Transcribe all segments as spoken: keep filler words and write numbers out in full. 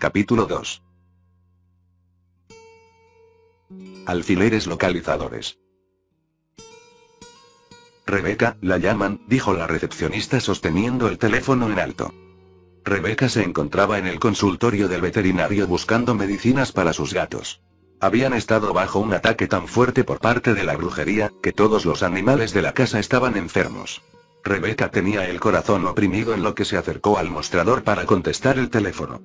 Capítulo dos. Alfileres localizadores. Rebecca, la llaman, dijo la recepcionista sosteniendo el teléfono en alto. Rebecca se encontraba en el consultorio del veterinario buscando medicinas para sus gatos. Habían estado bajo un ataque tan fuerte por parte de la brujería, que todos los animales de la casa estaban enfermos. Rebecca tenía el corazón oprimido en lo que se acercó al mostrador para contestar el teléfono.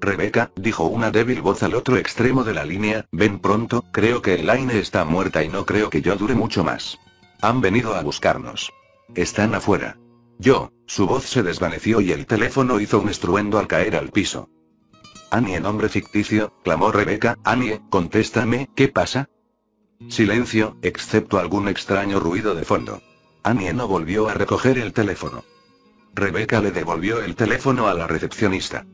Rebecca, dijo una débil voz al otro extremo de la línea, ven pronto, creo que Elaine está muerta y no creo que yo dure mucho más. Han venido a buscarnos. Están afuera. Yo, su voz se desvaneció y el teléfono hizo un estruendo al caer al piso. Annie, nombre ficticio, clamó Rebecca, Annie, contéstame, ¿qué pasa? Silencio, excepto algún extraño ruido de fondo. Annie no volvió a recoger el teléfono. Rebecca le devolvió el teléfono a la recepcionista.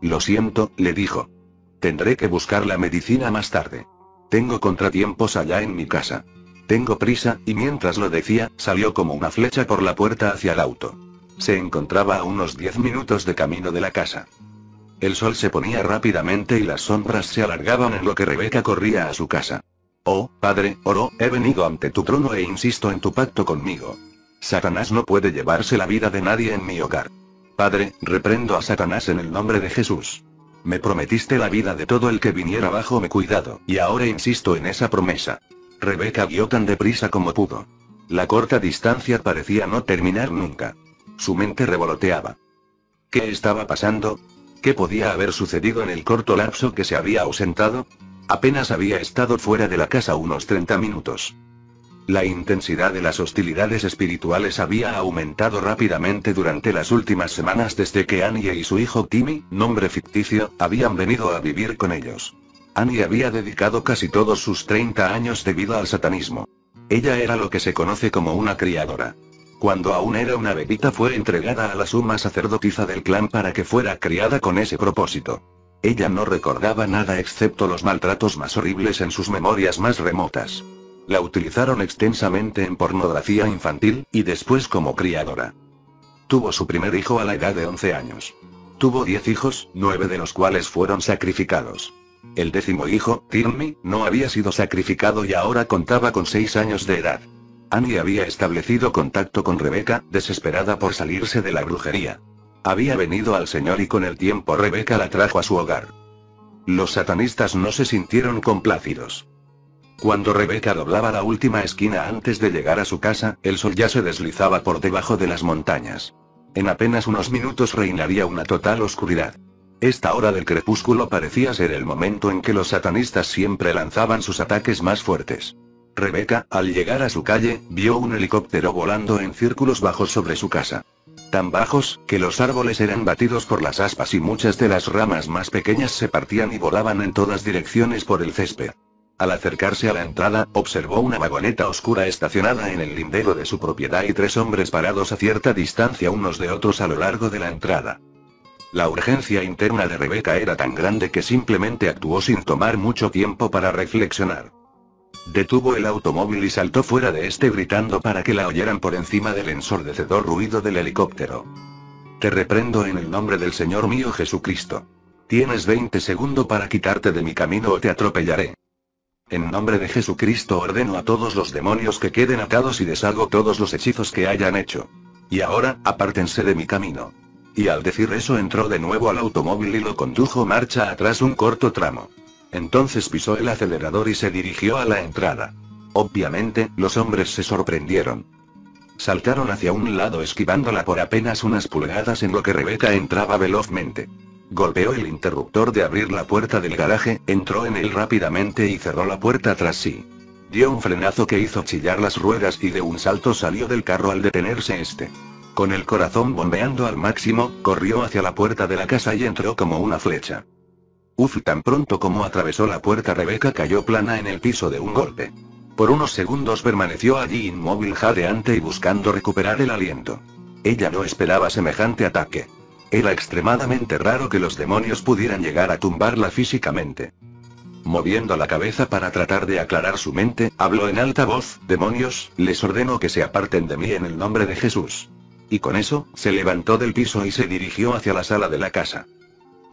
Lo siento, le dijo. Tendré que buscar la medicina más tarde. Tengo contratiempos allá en mi casa. Tengo prisa, y mientras lo decía, salió como una flecha por la puerta hacia el auto. Se encontraba a unos diez minutos de camino de la casa. El sol se ponía rápidamente y las sombras se alargaban en lo que Rebecca corría a su casa. Oh, padre, oró, he venido ante tu trono e insisto en tu pacto conmigo. Satanás no puede llevarse la vida de nadie en mi hogar. Padre, reprendo a Satanás en el nombre de Jesús. Me prometiste la vida de todo el que viniera bajo mi cuidado, y ahora insisto en esa promesa. Rebecca guió tan deprisa como pudo. La corta distancia parecía no terminar nunca. Su mente revoloteaba. ¿Qué estaba pasando? ¿Qué podía haber sucedido en el corto lapso que se había ausentado? Apenas había estado fuera de la casa unos treinta minutos. La intensidad de las hostilidades espirituales había aumentado rápidamente durante las últimas semanas desde que Annie y su hijo Timmy, nombre ficticio, habían venido a vivir con ellos. Annie había dedicado casi todos sus treinta años de vida al satanismo. Ella era lo que se conoce como una criadora. Cuando aún era una bebita fue entregada a la suma sacerdotisa del clan para que fuera criada con ese propósito. Ella no recordaba nada excepto los maltratos más horribles en sus memorias más remotas. La utilizaron extensamente en pornografía infantil, y después como criadora. Tuvo su primer hijo a la edad de once años. Tuvo diez hijos, nueve de los cuales fueron sacrificados. El décimo hijo, Timmy, no había sido sacrificado y ahora contaba con seis años de edad. Annie había establecido contacto con Rebecca, desesperada por salirse de la brujería. Había venido al Señor y con el tiempo Rebecca la trajo a su hogar. Los satanistas no se sintieron complácidos. Cuando Rebecca doblaba la última esquina antes de llegar a su casa, el sol ya se deslizaba por debajo de las montañas. En apenas unos minutos reinaría una total oscuridad. Esta hora del crepúsculo parecía ser el momento en que los satanistas siempre lanzaban sus ataques más fuertes. Rebecca, al llegar a su calle, vio un helicóptero volando en círculos bajos sobre su casa. Tan bajos, que los árboles eran batidos por las aspas y muchas de las ramas más pequeñas se partían y volaban en todas direcciones por el césped. Al acercarse a la entrada, observó una vagoneta oscura estacionada en el lindero de su propiedad y tres hombres parados a cierta distancia unos de otros a lo largo de la entrada. La urgencia interna de Rebecca era tan grande que simplemente actuó sin tomar mucho tiempo para reflexionar. Detuvo el automóvil y saltó fuera de este gritando para que la oyeran por encima del ensordecedor ruido del helicóptero. Te reprendo en el nombre del Señor mío Jesucristo. Tienes veinte segundos para quitarte de mi camino o te atropellaré. En nombre de Jesucristo ordeno a todos los demonios que queden atados y deshago todos los hechizos que hayan hecho. Y ahora, apártense de mi camino. Y al decir eso entró de nuevo al automóvil y lo condujo marcha atrás un corto tramo. Entonces pisó el acelerador y se dirigió a la entrada. Obviamente, los hombres se sorprendieron. Saltaron hacia un lado esquivándola por apenas unas pulgadas en lo que Rebecca entraba velozmente. Golpeó el interruptor de abrir la puerta del garaje, entró en él rápidamente y cerró la puerta tras sí. Dio un frenazo que hizo chillar las ruedas y de un salto salió del carro al detenerse este. Con el corazón bombeando al máximo, corrió hacia la puerta de la casa y entró como una flecha. Uf, tan pronto como atravesó la puerta Rebecca cayó plana en el piso de un golpe. Por unos segundos permaneció allí inmóvil jadeante y buscando recuperar el aliento. Ella no esperaba semejante ataque. Era extremadamente raro que los demonios pudieran llegar a tumbarla físicamente. Moviendo la cabeza para tratar de aclarar su mente, habló en alta voz, demonios, les ordeno que se aparten de mí en el nombre de Jesús. Y con eso, se levantó del piso y se dirigió hacia la sala de la casa.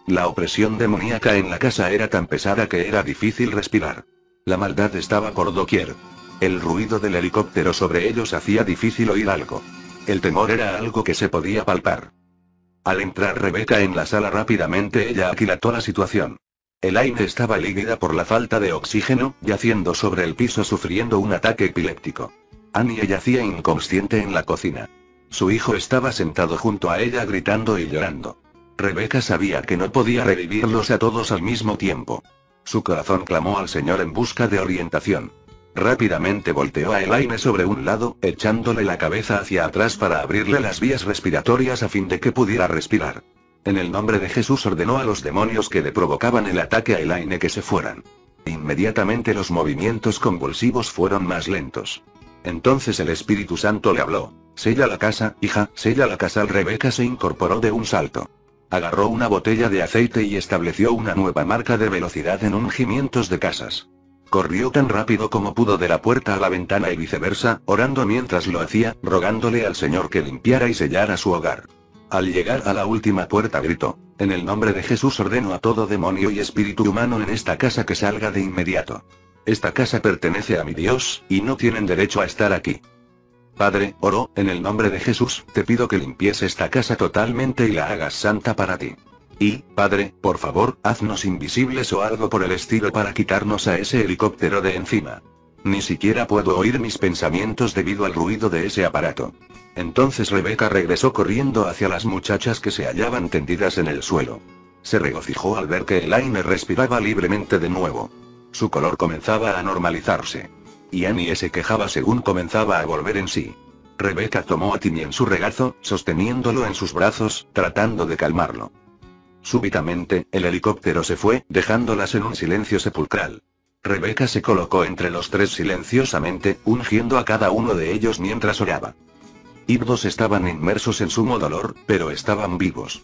La opresión demoníaca en la casa era tan pesada que era difícil respirar. La maldad estaba por doquier. El ruido del helicóptero sobre ellos hacía difícil oír algo. El temor era algo que se podía palpar. Al entrar Rebecca en la sala rápidamente ella aquilató la situación. Elaine estaba lívida por la falta de oxígeno, yaciendo sobre el piso sufriendo un ataque epiléptico. Annie yacía inconsciente en la cocina. Su hijo estaba sentado junto a ella gritando y llorando. Rebecca sabía que no podía revivirlos a todos al mismo tiempo. Su corazón clamó al Señor en busca de orientación. Rápidamente volteó a Elaine sobre un lado, echándole la cabeza hacia atrás para abrirle las vías respiratorias a fin de que pudiera respirar. En el nombre de Jesús ordenó a los demonios que le provocaban el ataque a Elaine que se fueran. Inmediatamente los movimientos convulsivos fueron más lentos. Entonces el Espíritu Santo le habló. Sella la casa, hija, sella la casa. Rebecca se incorporó de un salto. Agarró una botella de aceite y estableció una nueva marca de velocidad en ungimientos de casas. Corrió tan rápido como pudo de la puerta a la ventana y viceversa, orando mientras lo hacía, rogándole al Señor que limpiara y sellara su hogar. Al llegar a la última puerta gritó, en el nombre de Jesús ordeno a todo demonio y espíritu humano en esta casa que salga de inmediato. Esta casa pertenece a mi Dios, y no tienen derecho a estar aquí. Padre, oró, en el nombre de Jesús, te pido que limpies esta casa totalmente y la hagas santa para ti. Y, Padre, por favor, haznos invisibles o algo por el estilo para quitarnos a ese helicóptero de encima. Ni siquiera puedo oír mis pensamientos debido al ruido de ese aparato. Entonces Rebecca regresó corriendo hacia las muchachas que se hallaban tendidas en el suelo. Se regocijó al ver que Elaine respiraba libremente de nuevo. Su color comenzaba a normalizarse. Y Annie se quejaba según comenzaba a volver en sí. Rebecca tomó a Timmy en su regazo, sosteniéndolo en sus brazos, tratando de calmarlo. Súbitamente, el helicóptero se fue, dejándolas en un silencio sepulcral. Rebecca se colocó entre los tres silenciosamente, ungiendo a cada uno de ellos mientras oraba. Ambos estaban inmersos en sumo dolor, pero estaban vivos.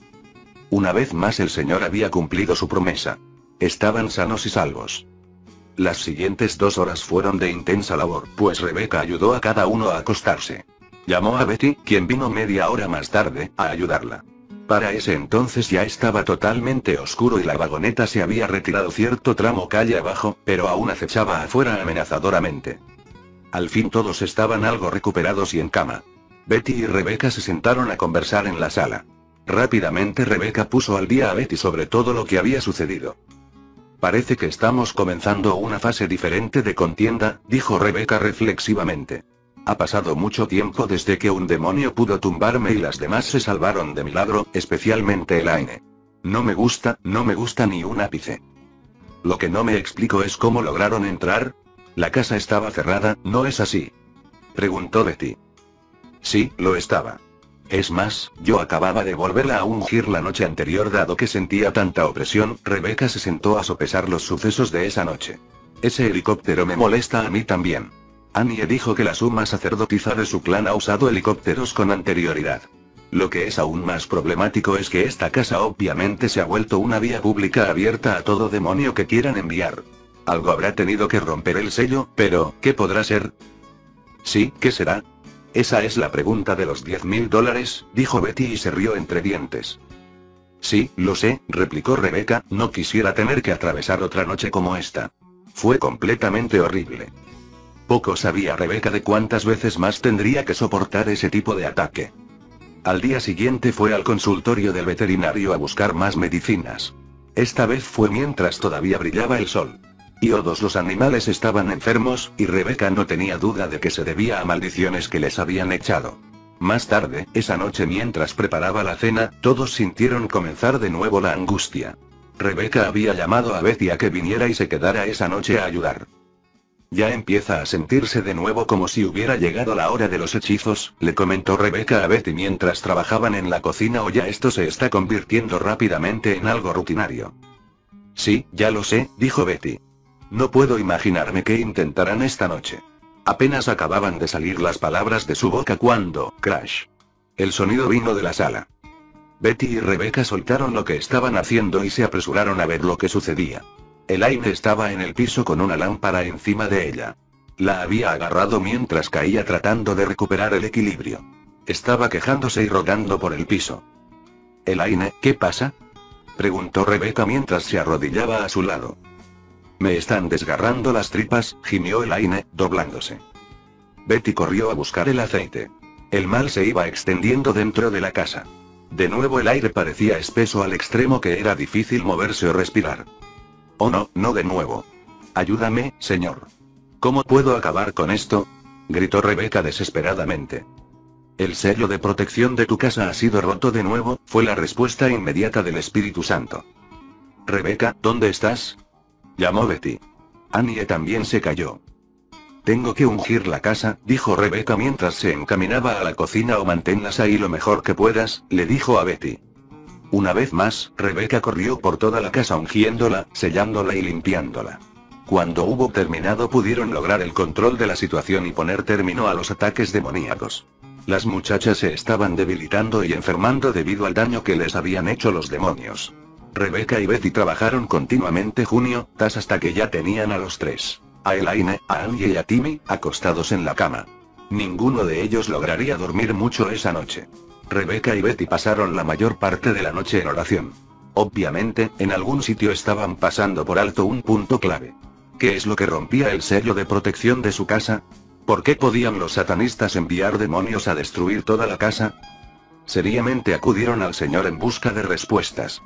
Una vez más el Señor había cumplido su promesa. Estaban sanos y salvos. Las siguientes dos horas fueron de intensa labor, pues Rebecca ayudó a cada uno a acostarse. Llamó a Betty, quien vino media hora más tarde, a ayudarla. Para ese entonces ya estaba totalmente oscuro y la vagoneta se había retirado cierto tramo calle abajo, pero aún acechaba afuera amenazadoramente. Al fin todos estaban algo recuperados y en cama. Betty y Rebecca se sentaron a conversar en la sala. Rápidamente Rebecca puso al día a Betty sobre todo lo que había sucedido. Parece que estamos comenzando una fase diferente de contienda, dijo Rebecca reflexivamente. Ha pasado mucho tiempo desde que un demonio pudo tumbarme y las demás se salvaron de milagro, especialmente Elaine. No me gusta, no me gusta ni un ápice. Lo que no me explico es cómo lograron entrar. La casa estaba cerrada, ¿no es así? Preguntó Betty. Sí, lo estaba. Es más, yo acababa de volverla a ungir la noche anterior dado que sentía tanta opresión. Rebecca se sentó a sopesar los sucesos de esa noche. Ese helicóptero me molesta a mí también. Annie dijo que la suma sacerdotisa de su clan ha usado helicópteros con anterioridad. Lo que es aún más problemático es que esta casa obviamente se ha vuelto una vía pública abierta a todo demonio que quieran enviar. Algo habrá tenido que romper el sello, pero, ¿qué podrá ser? Sí, ¿qué será? Esa es la pregunta de los diez mil dólares, dijo Betty y se rió entre dientes. Sí, lo sé, replicó Rebecca, no quisiera tener que atravesar otra noche como esta. Fue completamente horrible. Poco sabía Rebecca de cuántas veces más tendría que soportar ese tipo de ataque. Al día siguiente fue al consultorio del veterinario a buscar más medicinas. Esta vez fue mientras todavía brillaba el sol. Y todos los animales estaban enfermos, y Rebecca no tenía duda de que se debía a maldiciones que les habían echado. Más tarde, esa noche mientras preparaba la cena, todos sintieron comenzar de nuevo la angustia. Rebecca había llamado a Betty a que viniera y se quedara esa noche a ayudar. Ya empieza a sentirse de nuevo como si hubiera llegado la hora de los hechizos, le comentó Rebecca a Betty mientras trabajaban en la cocina, o ya esto se está convirtiendo rápidamente en algo rutinario. Sí, ya lo sé, dijo Betty. No puedo imaginarme qué intentarán esta noche. Apenas acababan de salir las palabras de su boca cuando, crash. El sonido vino de la sala. Betty y Rebecca soltaron lo que estaban haciendo y se apresuraron a ver lo que sucedía. Elaine estaba en el piso con una lámpara encima de ella. La había agarrado mientras caía tratando de recuperar el equilibrio. Estaba quejándose y rodando por el piso. Elaine, ¿qué pasa? preguntó Rebecca mientras se arrodillaba a su lado. «Me están desgarrando las tripas», gimió Elaine, doblándose. Betty corrió a buscar el aceite. El mal se iba extendiendo dentro de la casa. De nuevo el aire parecía espeso al extremo que era difícil moverse o respirar. «Oh no, no de nuevo. Ayúdame, señor. ¿Cómo puedo acabar con esto?», gritó Rebecca desesperadamente. «El sello de protección de tu casa ha sido roto de nuevo», fue la respuesta inmediata del Espíritu Santo. «Rebecca, ¿dónde estás?», llamó Betty. Annie también se cayó. «Tengo que ungir la casa», dijo Rebecca mientras se encaminaba a la cocina. «O manténlas ahí lo mejor que puedas», le dijo a Betty. Una vez más, Rebecca corrió por toda la casa ungiéndola, sellándola y limpiándola. Cuando hubo terminado, pudieron lograr el control de la situación y poner término a los ataques demoníacos. Las muchachas se estaban debilitando y enfermando debido al daño que les habían hecho los demonios. Rebecca y Betty trabajaron continuamente juntas hasta que ya tenían a los tres, a Elaine, a Annie y a Timmy, acostados en la cama. Ninguno de ellos lograría dormir mucho esa noche. Rebecca y Betty pasaron la mayor parte de la noche en oración. Obviamente, en algún sitio estaban pasando por alto un punto clave. ¿Qué es lo que rompía el sello de protección de su casa? ¿Por qué podían los satanistas enviar demonios a destruir toda la casa? Seriamente acudieron al Señor en busca de respuestas.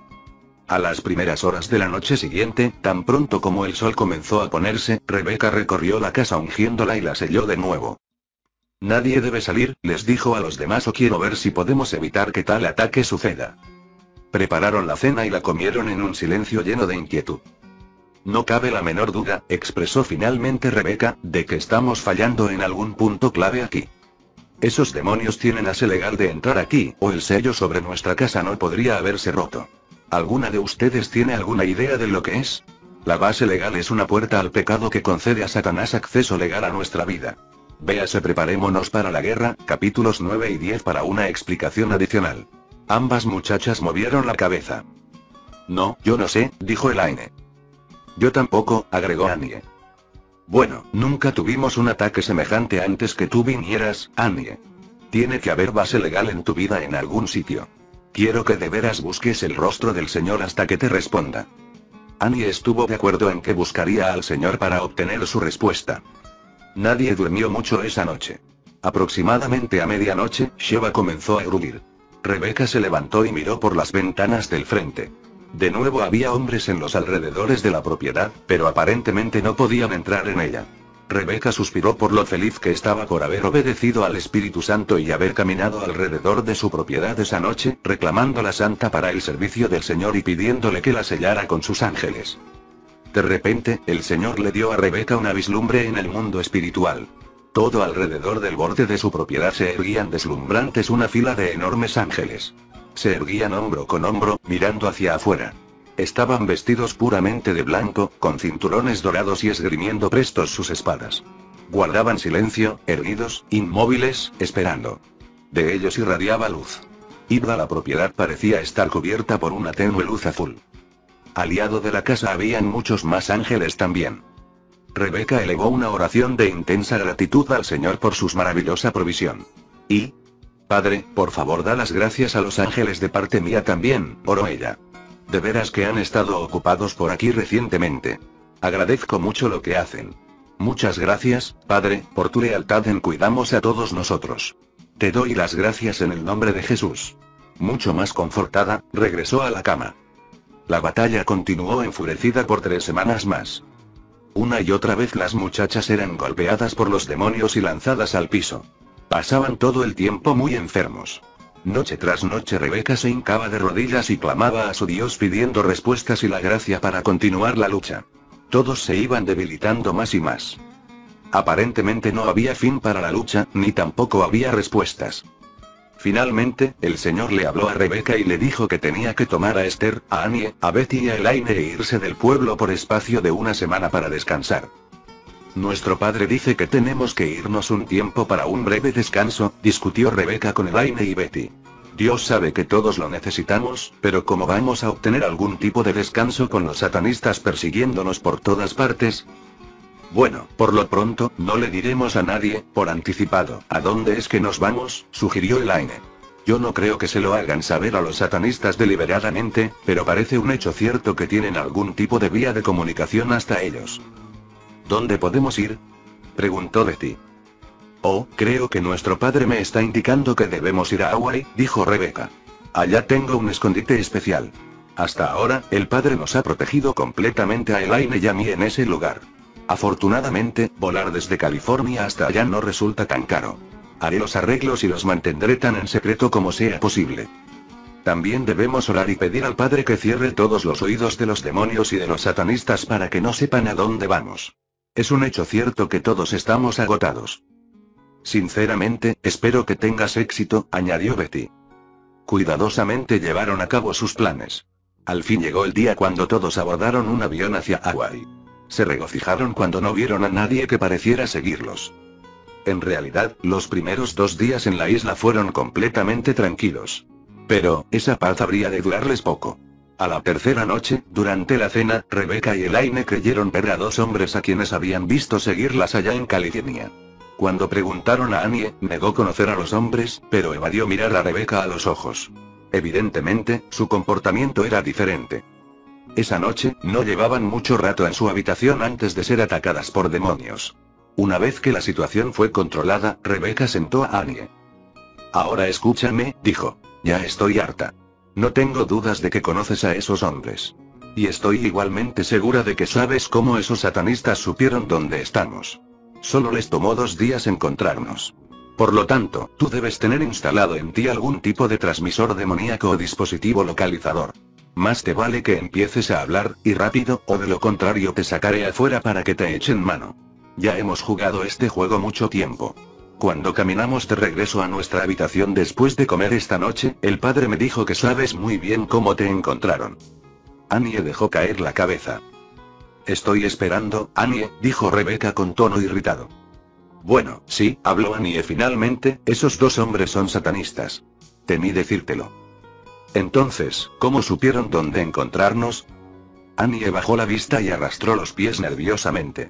A las primeras horas de la noche siguiente, tan pronto como el sol comenzó a ponerse, Rebecca recorrió la casa ungiéndola y la selló de nuevo. «Nadie debe salir», les dijo a los demás, «o quiero ver si podemos evitar que tal ataque suceda». Prepararon la cena y la comieron en un silencio lleno de inquietud. «No cabe la menor duda», expresó finalmente Rebecca, «de que estamos fallando en algún punto clave aquí. Esos demonios tienen ase legal de entrar aquí, o el sello sobre nuestra casa no podría haberse roto. ¿Alguna de ustedes tiene alguna idea de lo que es? La base legal es una puerta al pecado que concede a Satanás acceso legal a nuestra vida. Véase Preparémonos para la guerra, capítulos nueve y diez para una explicación adicional». Ambas muchachas movieron la cabeza. «No, yo no sé», dijo Elaine. «Yo tampoco», agregó Annie. «Bueno, nunca tuvimos un ataque semejante antes que tú vinieras, Annie. Tiene que haber base legal en tu vida en algún sitio. Quiero que de veras busques el rostro del Señor hasta que te responda». Annie estuvo de acuerdo en que buscaría al Señor para obtener su respuesta. Nadie durmió mucho esa noche. Aproximadamente a medianoche, Sheba comenzó a gruñir. Rebecca se levantó y miró por las ventanas del frente. De nuevo había hombres en los alrededores de la propiedad, pero aparentemente no podían entrar en ella. Rebecca suspiró por lo feliz que estaba por haber obedecido al Espíritu Santo y haber caminado alrededor de su propiedad esa noche, reclamando la santa para el servicio del Señor y pidiéndole que la sellara con sus ángeles. De repente, el Señor le dio a Rebecca una vislumbre en el mundo espiritual. Todo alrededor del borde de su propiedad se erguían deslumbrantes una fila de enormes ángeles. Se erguían hombro con hombro, mirando hacia afuera. Estaban vestidos puramente de blanco, con cinturones dorados y esgrimiendo prestos sus espadas. Guardaban silencio, erguidos, inmóviles, esperando. De ellos irradiaba luz. Y toda la propiedad parecía estar cubierta por una tenue luz azul. Al lado de la casa habían muchos más ángeles también. Rebecca elevó una oración de intensa gratitud al Señor por su maravillosa provisión. Y, «Padre, por favor da las gracias a los ángeles de parte mía también», oró ella. «De veras que han estado ocupados por aquí recientemente. Agradezco mucho lo que hacen. Muchas gracias, Padre, por tu lealtad en cuidarnos a todos nosotros. Te doy las gracias en el nombre de Jesús». Mucho más confortada, regresó a la cama. La batalla continuó enfurecida por tres semanas más. Una y otra vez las muchachas eran golpeadas por los demonios y lanzadas al piso. Pasaban todo el tiempo muy enfermos. Noche tras noche Rebecca se hincaba de rodillas y clamaba a su Dios pidiendo respuestas y la gracia para continuar la lucha. Todos se iban debilitando más y más. Aparentemente no había fin para la lucha, ni tampoco había respuestas. Finalmente, el Señor le habló a Rebecca y le dijo que tenía que tomar a Esther, a Annie, a Betty y a Elaine e irse del pueblo por espacio de una semana para descansar. «Nuestro padre dice que tenemos que irnos un tiempo para un breve descanso», discutió Rebecca con Elaine y Betty. «Dios sabe que todos lo necesitamos, pero ¿cómo vamos a obtener algún tipo de descanso con los satanistas persiguiéndonos por todas partes? Bueno, por lo pronto, no le diremos a nadie, por anticipado, a dónde es que nos vamos», sugirió Elaine. Yo no creo que se lo hagan saber a los satanistas deliberadamente, pero parece un hecho cierto que tienen algún tipo de vía de comunicación hasta ellos. ¿Dónde podemos ir?, preguntó Betty. Oh, creo que nuestro padre me está indicando que debemos ir a Hawaii, dijo Rebecca. Allá tengo un escondite especial. Hasta ahora, el padre nos ha protegido completamente a Elaine y a mí en ese lugar. Afortunadamente, volar desde California hasta allá no resulta tan caro. Haré los arreglos y los mantendré tan en secreto como sea posible. También debemos orar y pedir al padre que cierre todos los oídos de los demonios y de los satanistas para que no sepan a dónde vamos. Es un hecho cierto que todos estamos agotados. Sinceramente, espero que tengas éxito, añadió Betty. Cuidadosamente llevaron a cabo sus planes. Al fin llegó el día cuando todos abordaron un avión hacia Hawái. Se regocijaron cuando no vieron a nadie que pareciera seguirlos. En realidad, los primeros dos días en la isla fueron completamente tranquilos. Pero, esa paz habría de durarles poco. A la tercera noche, durante la cena, Rebecca y Elaine creyeron ver a dos hombres a quienes habían visto seguirlas allá en California. Cuando preguntaron a Annie, negó conocer a los hombres, pero evadió mirar a Rebecca a los ojos. Evidentemente, su comportamiento era diferente. Esa noche, no llevaban mucho rato en su habitación antes de ser atacadas por demonios. Una vez que la situación fue controlada, Rebecca sentó a Annie. Ahora escúchame, dijo. Ya estoy harta. No tengo dudas de que conoces a esos hombres. Y estoy igualmente segura de que sabes cómo esos satanistas supieron dónde estamos. Solo les tomó dos días encontrarnos. Por lo tanto, tú debes tener instalado en ti algún tipo de transmisor demoníaco o dispositivo localizador. Más te vale que empieces a hablar, y rápido, o de lo contrario te sacaré afuera para que te echen mano. Ya hemos jugado este juego mucho tiempo. Cuando caminamos de regreso a nuestra habitación después de comer esta noche, el padre me dijo que sabes muy bien cómo te encontraron. Annie dejó caer la cabeza. Estoy esperando, Annie, dijo Rebecca con tono irritado. Bueno, sí, habló Annie finalmente, esos dos hombres son satanistas. Temí decírtelo. Entonces, ¿cómo supieron dónde encontrarnos? Annie bajó la vista y arrastró los pies nerviosamente.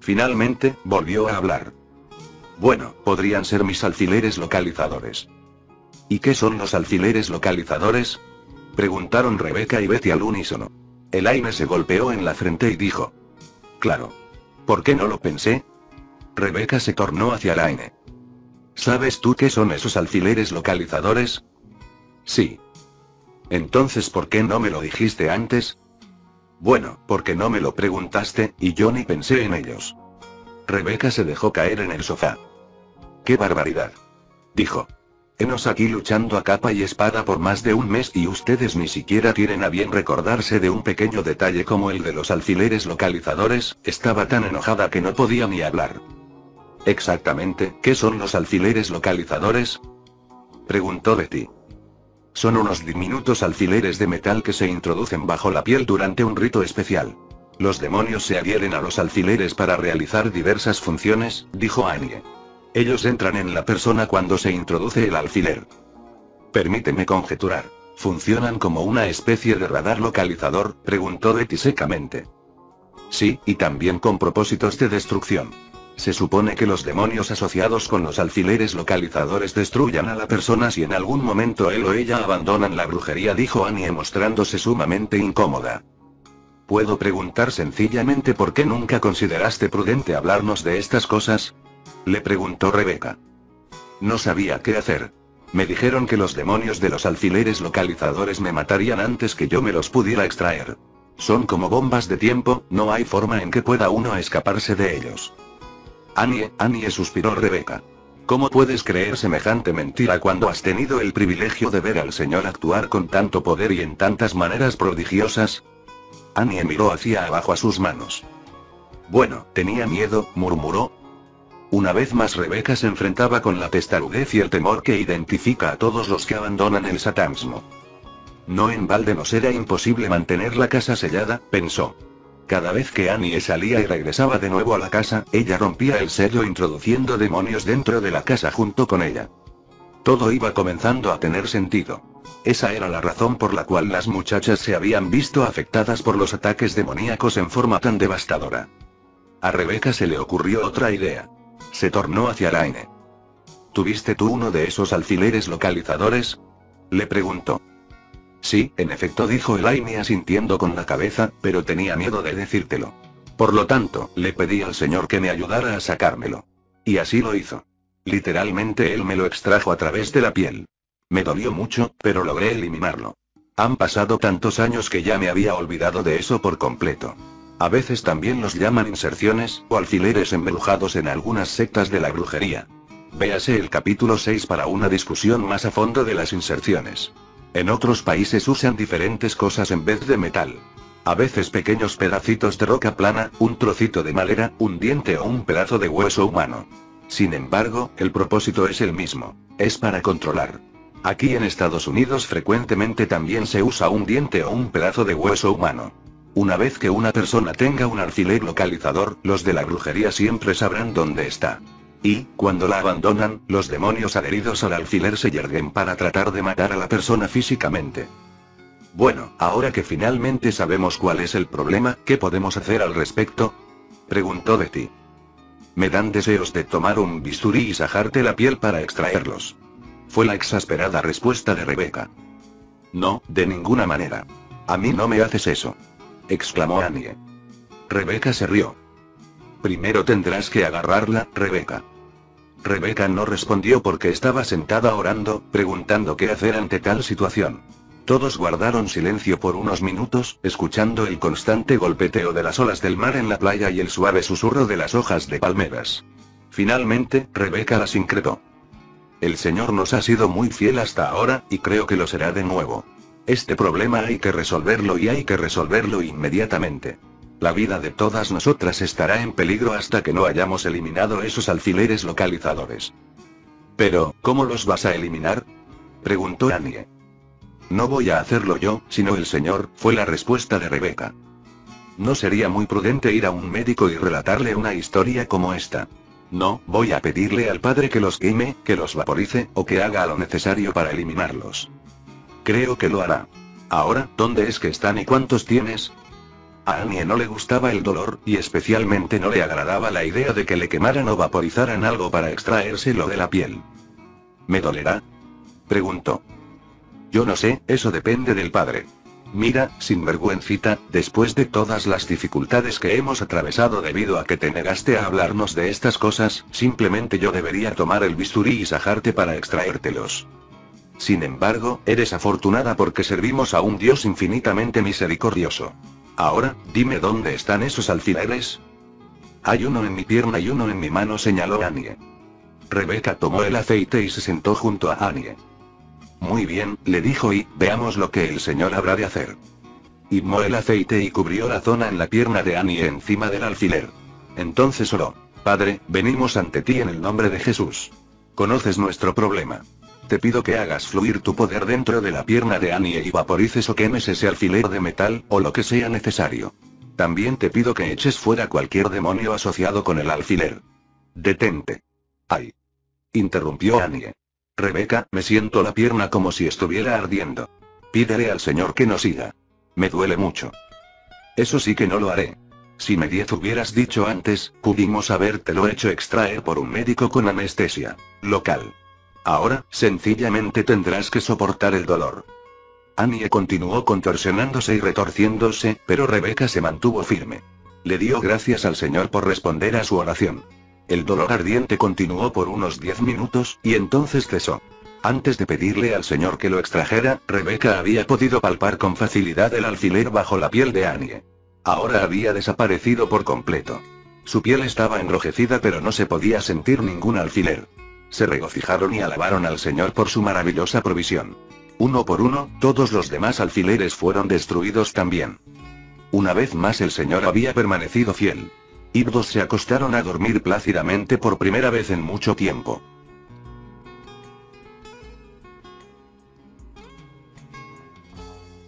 Finalmente, volvió a hablar. Bueno, podrían ser mis alfileres localizadores. ¿Y qué son los alfileres localizadores?, preguntaron Rebecca y Betty al unísono. Elaine se golpeó en la frente y dijo. Claro. ¿Por qué no lo pensé? Rebecca se tornó hacia Elaine. ¿Sabes tú qué son esos alfileres localizadores? Sí. Entonces, ¿por qué no me lo dijiste antes? Bueno, porque no me lo preguntaste, y yo ni pensé en ellos. Rebecca se dejó caer en el sofá. ¡Qué barbaridad!, dijo. Hemos aquí luchando a capa y espada por más de un mes y ustedes ni siquiera tienen a bien recordarse de un pequeño detalle como el de los alfileres localizadores. Estaba tan enojada que no podía ni hablar. Exactamente, ¿qué son los alfileres localizadores?, preguntó Betty. Son unos diminutos alfileres de metal que se introducen bajo la piel durante un rito especial. Los demonios se adhieren a los alfileres para realizar diversas funciones, dijo Annie. Ellos entran en la persona cuando se introduce el alfiler. Permíteme conjeturar. ¿Funcionan como una especie de radar localizador?, preguntó Betty secamente. Sí, y también con propósitos de destrucción. Se supone que los demonios asociados con los alfileres localizadores destruyan a la persona si en algún momento él o ella abandonan la brujería, dijo Annie mostrándose sumamente incómoda. ¿Puedo preguntar sencillamente por qué nunca consideraste prudente hablarnos de estas cosas?, le preguntó Rebecca. No sabía qué hacer. Me dijeron que los demonios de los alfileres localizadores me matarían antes que yo me los pudiera extraer. Son como bombas de tiempo, no hay forma en que pueda uno escaparse de ellos. Annie, Annie, suspiró Rebecca. ¿Cómo puedes creer semejante mentira cuando has tenido el privilegio de ver al Señor actuar con tanto poder y en tantas maneras prodigiosas? Annie miró hacia abajo a sus manos. Bueno, tenía miedo, murmuró. Una vez más Rebecca se enfrentaba con la testarudez y el temor que identifica a todos los que abandonan el satanismo. No en balde nos era imposible mantener la casa sellada, pensó. Cada vez que Annie salía y regresaba de nuevo a la casa, ella rompía el sello introduciendo demonios dentro de la casa junto con ella. Todo iba comenzando a tener sentido. Esa era la razón por la cual las muchachas se habían visto afectadas por los ataques demoníacos en forma tan devastadora. A Rebecca se le ocurrió otra idea. Se tornó hacia Elaine. ¿Tuviste tú uno de esos alfileres localizadores?, le preguntó. Sí, en efecto, dijo Elaine asintiendo con la cabeza, pero tenía miedo de decírtelo. Por lo tanto, le pedí al señor que me ayudara a sacármelo. Y así lo hizo. Literalmente él me lo extrajo a través de la piel. Me dolió mucho, pero logré eliminarlo. Han pasado tantos años que ya me había olvidado de eso por completo. A veces también los llaman inserciones, o alfileres embrujados en algunas sectas de la brujería. Véase el capítulo seis para una discusión más a fondo de las inserciones. En otros países usan diferentes cosas en vez de metal. A veces pequeños pedacitos de roca plana, un trocito de madera, un diente o un pedazo de hueso humano. Sin embargo, el propósito es el mismo. Es para controlar. Aquí en Estados Unidos frecuentemente también se usa un diente o un pedazo de hueso humano. Una vez que una persona tenga un alfiler localizador, los de la brujería siempre sabrán dónde está. Y, cuando la abandonan, los demonios adheridos al alfiler se yerguen para tratar de matar a la persona físicamente. Bueno, ahora que finalmente sabemos cuál es el problema, ¿qué podemos hacer al respecto?, preguntó Betty. Me dan deseos de tomar un bisturí y sajarte la piel para extraerlos. Fue la exasperada respuesta de Rebecca. No, de ninguna manera. A mí no me haces eso, exclamó Annie. Rebecca se rió. Primero tendrás que agarrarla, Rebecca. Rebecca no respondió porque estaba sentada orando, preguntando qué hacer ante tal situación. Todos guardaron silencio por unos minutos, escuchando el constante golpeteo de las olas del mar en la playa y el suave susurro de las hojas de palmeras. Finalmente, Rebecca las increpó. El Señor nos ha sido muy fiel hasta ahora, y creo que lo será de nuevo. Este problema hay que resolverlo y hay que resolverlo inmediatamente. La vida de todas nosotras estará en peligro hasta que no hayamos eliminado esos alfileres localizadores. Pero, ¿cómo los vas a eliminar?, preguntó Annie. No voy a hacerlo yo, sino el señor, fue la respuesta de Rebecca. No sería muy prudente ir a un médico y relatarle una historia como esta. No, voy a pedirle al padre que los queme, que los vaporice, o que haga lo necesario para eliminarlos. Creo que lo hará. Ahora, ¿dónde es que están y cuántos tienes? A Annie no le gustaba el dolor, y especialmente no le agradaba la idea de que le quemaran o vaporizaran algo para extraérselo de la piel. ¿Me dolerá?, preguntó. Yo no sé, eso depende del padre. Mira, sinvergüencita, después de todas las dificultades que hemos atravesado debido a que te negaste a hablarnos de estas cosas, simplemente yo debería tomar el bisturí y sajarte para extraértelos. Sin embargo, eres afortunada porque servimos a un Dios infinitamente misericordioso. Ahora, dime dónde están esos alfileres. Hay uno en mi pierna y uno en mi mano, señaló Annie. Rebecca tomó el aceite y se sentó junto a Annie. Muy bien, le dijo, y veamos lo que el señor habrá de hacer. Inmó el aceite y cubrió la zona en la pierna de Annie encima del alfiler. Entonces oró. Padre, venimos ante ti en el nombre de Jesús. Conoces nuestro problema. Te pido que hagas fluir tu poder dentro de la pierna de Annie y vaporices o quemes ese alfiler de metal, o lo que sea necesario. También te pido que eches fuera cualquier demonio asociado con el alfiler. Detente. Ay, interrumpió Annie. Rebecca, me siento la pierna como si estuviera ardiendo. Pídele al señor que nos siga. Me duele mucho. Eso sí que no lo haré. Si me diez hubieras dicho antes, pudimos habértelo hecho extraer por un médico con anestesia local. Ahora, sencillamente tendrás que soportar el dolor. Annie continuó contorsionándose y retorciéndose, pero Rebecca se mantuvo firme. Le dio gracias al Señor por responder a su oración. El dolor ardiente continuó por unos diez minutos, y entonces cesó. Antes de pedirle al Señor que lo extrajera, Rebecca había podido palpar con facilidad el alfiler bajo la piel de Annie. Ahora había desaparecido por completo. Su piel estaba enrojecida, pero no se podía sentir ningún alfiler. Se regocijaron y alabaron al Señor por su maravillosa provisión. Uno por uno, todos los demás alfileres fueron destruidos también. Una vez más el Señor había permanecido fiel. Ambos se acostaron a dormir plácidamente por primera vez en mucho tiempo.